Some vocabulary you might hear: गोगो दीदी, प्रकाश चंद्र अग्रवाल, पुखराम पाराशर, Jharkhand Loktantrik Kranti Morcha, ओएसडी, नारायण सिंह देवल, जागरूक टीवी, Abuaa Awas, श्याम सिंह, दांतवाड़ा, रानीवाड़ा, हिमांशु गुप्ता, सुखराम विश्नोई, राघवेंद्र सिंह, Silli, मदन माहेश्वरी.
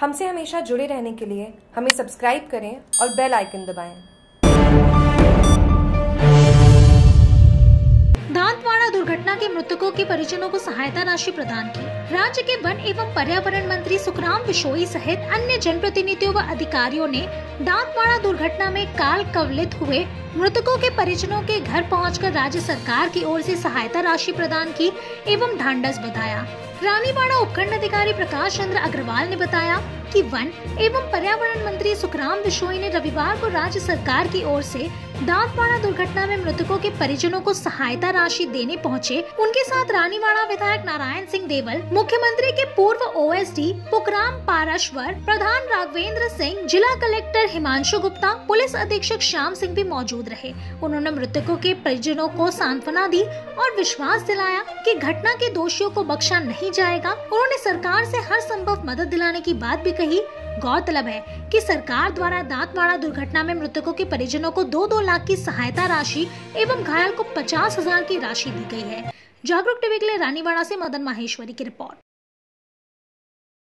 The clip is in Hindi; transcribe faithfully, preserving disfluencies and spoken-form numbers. हमसे हमेशा जुड़े रहने के लिए हमें सब्सक्राइब करें और बेल आइकन दबाएं। दांतवाड़ा दुर्घटना के मृतकों के परिजनों को सहायता राशि प्रदान की। राज्य के वन एवं पर्यावरण मंत्री सुखराम विश्नोई सहित अन्य जनप्रतिनिधियों व अधिकारियों ने दांतवाड़ा दुर्घटना में काल कवलित हुए मृतकों के परिजनों के घर पहुंचकर राज्य सरकार की ओर से सहायता राशि प्रदान की एवं ढांढस बधाया। रानीवाड़ा उपखंड अधिकारी प्रकाश चंद्र अग्रवाल ने बताया कि वन एवं पर्यावरण मंत्री सुखराम विश्नोई ने रविवार को राज्य सरकार की ओर से दांतवाड़ा दुर्घटना में मृतकों के परिजनों को सहायता राशि देने पहुंचे। उनके साथ रानीवाड़ा विधायक नारायण सिंह देवल, मुख्यमंत्री के पूर्व ओएसडी पुखराम पाराशर, प्रधान राघवेंद्र सिंह, जिला कलेक्टर हिमांशु गुप्ता, पुलिस अधीक्षक श्याम सिंह भी मौजूद रहे। उन्होंने मृतकों के परिजनों को सांत्वना दी और विश्वास दिलाया कि घटना के दोषियों को बख्शा नहीं जाएगा। उन्होंने सरकार से हर संभव मदद दिलाने की बात भी कही। गौरतलब है कि सरकार द्वारा दांतवाड़ा दुर्घटना में मृतकों के परिजनों को दो दो लाख की सहायता राशि एवं घायल को पचास हजार की राशि दी गई है। जागरूक टीवी के लिए रानीवाड़ा से मदन माहेश्वरी की रिपोर्ट।